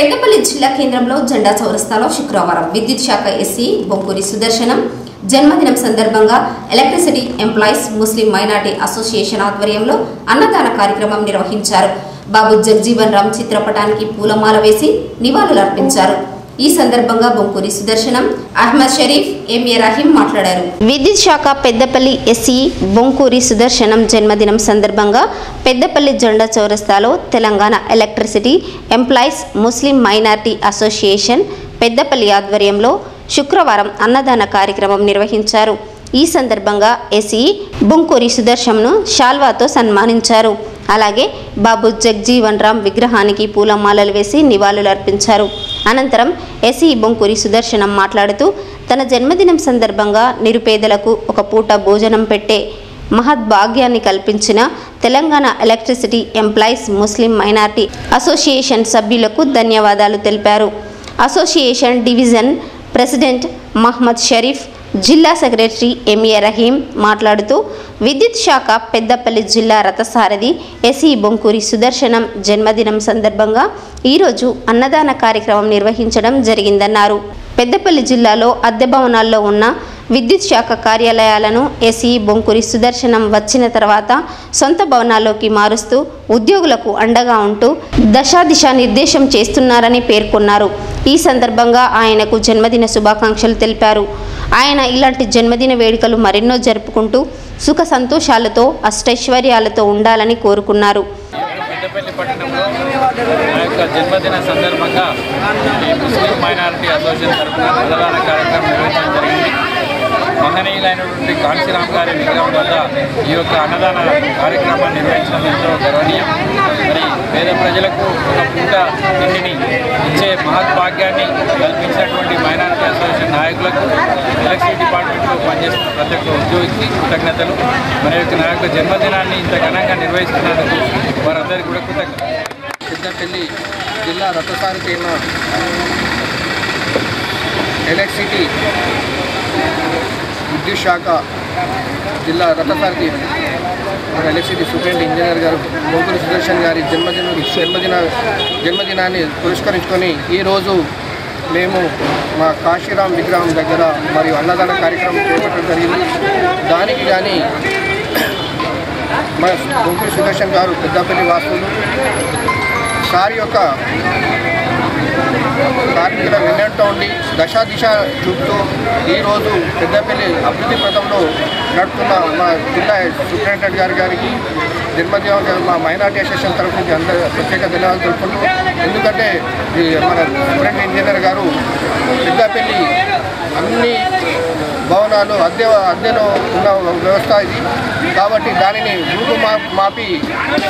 పెద్దపల్లి జిల్లా కేంద్రంలో జెండా చౌరస్తాలో శుక్రవారం విద్యుత్ శాఖ ఎస్సీ బొంకూరి సుదర్శనం జన్మదినం సందర్భంగా electricity employees Muslim minority association ఆధ్వర్యంలో అన్నదాన కార్యక్రమం నిర్వహించారు. బాబు జగజీవన్ రామ్ చిత్రపటానికి పూలమాల వేసి నివాళులర్పించారు. ఈ సందర్భంగా బొంకూరి సుదర్శనం, మహమ్మద్ షరీఫ్, M.A. రహీమ్ మాట్లాడారు. విద్యుత్ శాఖ పెద్దపల్లి ఎస్సీ బొంకూరి సుదర్శనం జన్మదినం సందర్భంగా పెద్దపల్లి జెండా చౌరస్తాలో Telangana electricity employees Muslim minority association Peddapalli ఆధ్వర్యంలో శుక్రవారం అన్నదాన కార్యక్రమం నిర్వహించారు. ఈ సందర్భంగా ఎస్సీ బొంకూరి సుదర్శనంను షాల్వాతో సన్మానించారు. అలాగే బాబు జగజీవన్ రామ్ విగ్రహానికి పూలమాలలు వేసి నివాళులర్పించారు. అనంతరం ఎస్సీ బొంకూరి సుదర్శనం మాట్లాడుతూ తన జన్మదినం సందర్భంగా నిరుపేదలకు ఒక పూట భోజనం పెట్టే మహద్భాగ్యాన్ని కల్పించిన Telangana electricity employees Muslim minority association సభ్యులకు ధన్యవాదాలు తెలిపారు. Association division president Mohammed Sharif, జిల్లా సెక్రటరీ M.A. రహీం మాట్లాడుతూ విద్యుత్ శాఖ పెద్దపల్లి జిల్లా రథసారథి ఎస్సీ బొంకూరి సుదర్శనం జన్మదినం సందర్భంగా ఈరోజు అన్నదాన కార్యక్రమం నిర్వహించడం జరిగిందన్నారు. పెద్దపల్లి జిల్లాలో అద్దె భవనాల్లో ఉన్న విద్యుత్ శాఖ కార్యాలయాలను ఎస్సీ బొంకూరి సుదర్శనం వచ్చిన తర్వాత సొంత భవనాల్లోకి మారుస్తూ ఉద్యోగులకు అండగా ఉంటూ దశాదిశా నిర్దేశం చేస్తున్నారని పేర్కొన్నారు. ఈ సందర్భంగా ఆయనకు జన్మదిన శుభాకాంక్షలు తెలిపారు. ఆయన ఇలాంటి జన్మదిన వేడుకలు మరెన్నో జరుపుకుంటూ సుఖ సంతోషాలతో అష్టైశ్వర్యాలతో ఉండాలని కోరుకున్నారు. పెద్దపల్లి పట్టణంలో ఆ యొక్క జన్మదిన సందర్భంగా ఈ ముస్లిం మైనారిటీ అసోసియేషన్ తరఫున అన్నదాన కార్యక్రమం నిర్వహించడం జరిగింది. మహనీయులైనటువంటి కాంశీరామ్ గారి విగ్రహం వల్ల ఈ యొక్క అన్నదాన కార్యక్రమాన్ని నిర్వహించడం ఎంతో గర్వనీయం. మరి పేద ప్రజలకు ఒక పూట తిండిని ఇచ్చే మహద్భాగ్యాన్ని కల్పించినటువంటి మైనారిటీ అసోసియేషన్ నాయకులకు, ఎలక్ట్రిసిటీ డిపార్ట్మెంట్లో పనిచేసిన ప్రతి ఒక్క ఉద్యోగికి కృతజ్ఞతలు. మరి యొక్క నా యొక్క జన్మదినాన్ని ఇంత ఘనంగా నిర్వహిస్తున్నందుకు వారందరికీ కూడా కృతజ్ఞతలు. పెద్దపల్లి జిల్లా రథసారథి ఎలక్ట్రిసిటీ విద్యుత్ శాఖ జిల్లా రథసారథి మన ఎలక్ట్రిసిటీ సూపరింటెండెంట్ ఇంజనీర్ గారు బొంకూరి సుదర్శన్ గారి జన్మదినాన్ని పురస్కరించుకొని ఈరోజు మేము మా కాశీరామ్ విగ్రహం దగ్గర మరియు అన్నదాన కార్యక్రమం చేపట్టడం జరిగింది. దానికి కానీ మన బొంకూరి సుదర్శన్ గారు పెద్దపల్లి వాసులు సార్ యొక్క కార్మికుల వెన్నంటూ ఉండి దశా దిశ చూపుతూ ఈరోజు పెద్దపల్లి అభివృద్ధి పథంలో నడుపుతున్న మా జిల్లా సూపరింటెండెంట్ గారికి జన్మదిన మా మైనార్టీ అసోసియేషన్ తరఫున అందరూ ప్రత్యేక ధన్యవాదాలు తెలుపుకుంటూ, ఎందుకంటే మన సూపరింటెండెంట్ ఇంజనీర్ గారు పెద్దపల్లి అన్ని భవనాలు అద్దెలో ఉన్న వ్యవస్థ ఇది కాబట్టి దానిని రూపు మాపి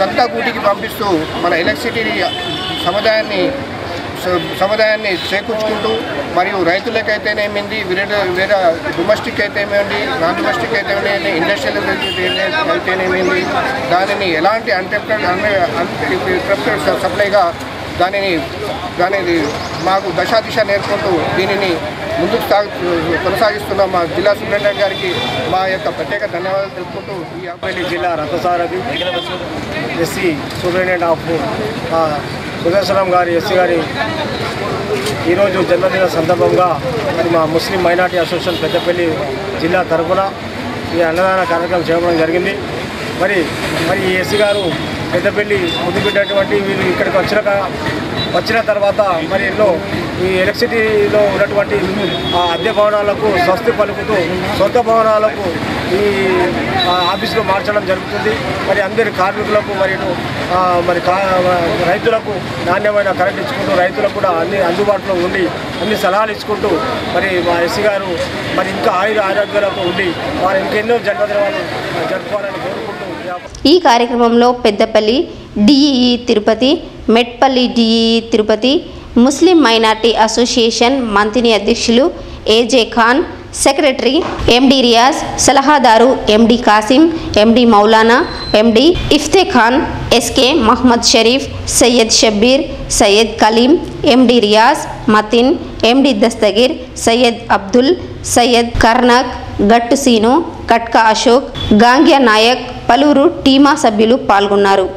సత్తా గూటికి పంపిస్తూ మన ఎలక్ట్రిసిటీ సముదాయాన్ని చేకూర్చుకుంటూ మరియు రైతులకైతేనేమింది, వేరే డొమెస్టిక్ అయితేనేమింది, నాన్ డొమెస్టిక్ అయితేనేమి, ఇండస్ట్రియల్ అయితేనేమింది, దానిని ఎలాంటి అన్ఇంటరప్టెడ్ సప్లైగా దానిని మాకు దశాదిశ నేర్పుతూ దీనిని ముందుకు కొనసాగిస్తున్న మా జిల్లా సూపరింటెండెంట్ గారికి మా యొక్క ప్రత్యేక ధన్యవాదాలు తెలుపుకుంటూ ఈ అబ్బాయి జిల్లా రథసారథి ఎస్సీ సూపరింటెండెంట్ ఆఫ్ సుదర్శనం గారి ఎస్సీ గారి ఈరోజు జన్మదిన సందర్భంగా మరి మా ముస్లిం మైనార్టీ అసోసియేషన్ పెద్దపల్లి జిల్లా తరఫున ఈ అన్నదాన కార్యక్రమం చేయడం జరిగింది. మరి ఈ ఎస్సీ గారు పెద్దపల్లి ముద్దుబిడ్డటువంటి వీళ్ళు ఇక్కడికి వచ్చిన తర్వాత మరి ఎన్నో ఈ ఎలక్ట్రిసిటీలో ఉన్నటువంటి ఆ అద్దె భవనాలకు స్వస్తి పలుకుతూ సొంత భవనాలకు ఈ ఆఫీసులో మార్చడం జరుగుతుంది. మరి అందరి కార్మికులకు మరి రైతులకు నాణ్యమైన కరెంట్ ఇచ్చుకుంటూ రైతులకు కూడా అన్ని అందుబాటులో ఉండి అన్ని సలహాలు ఇచ్చుకుంటూ మరి మా ఎస్సీ గారు మరి ఇంకా ఆయుర ఆరోగ్యాలకు ఉండి వారు ఇంకెన్నో జన్మదినాలు జరుపుకోవాలని కోరుకుంటూ ఈ కార్యక్రమంలో Peddapalli DEE Tirupati, Metpalli DEE Tirupati, Muslim minority association మంత్రిని అధ్యక్షులు AJ Khan, secretary MD Riyaz, సలహాదారు MD Kasim, MD Maulana, MD ఇఫ్తే Khan, SK Mohammed Sharif, Syed Shabbir, Syed Kaleem, MD Riyaz, Matin, MD Dastagir, Syed Abdul, Syed Karnak, Gattu Seenu, Katka Ashok, Gangya Naik, పలువురు టీమా సభ్యులు పాల్గొన్నారు.